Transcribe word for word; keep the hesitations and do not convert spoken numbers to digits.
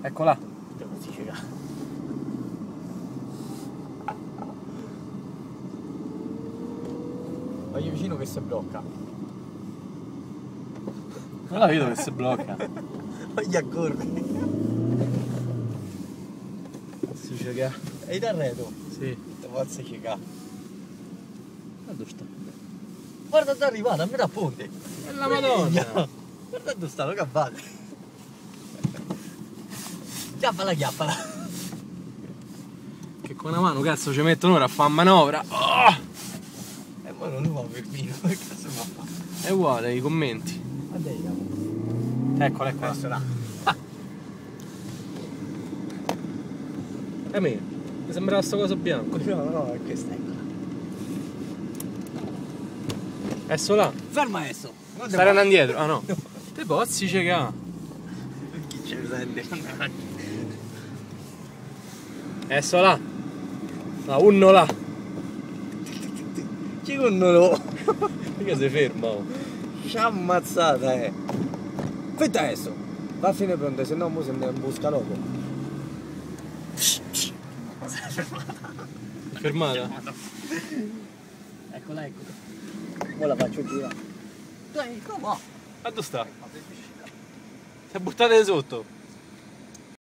Eccola. Vai vicino che si blocca. Non la vedo che si blocca. Non gli accorgi. Si cega. È da reto? Sì. Te posso cegare. Guarda dove sta. Guarda da arrivata, a me la ponte. È la madonna. Guarda dove sta, lo cavallo. Chiappala, chiappala. Che con una mano cazzo ci metto un'ora a fare manovra. Oh! E poi non lo fa per vino, che cazzo fa fare? È uguale, i commenti. Guarda i capo. Eccola, eccola. Questo là. Ah. E me, mi sembrava sto coso bianco. No, no, è questa, eccola. Esso là. Ferma esso. Saranno indietro, ah no. no. Te pozzi cega. Chi ci sente? Adesso là, la unno là. Che unno lo? Mica si ferma. Ci ha ammazzata, eh. Aspetta adesso. Va a fine pronto, se no mo se ne busca dopo. Fermata. Eccola, eccola. Ora la faccio girare. Dai, come? Ma dove sta? Si è buttata di sotto.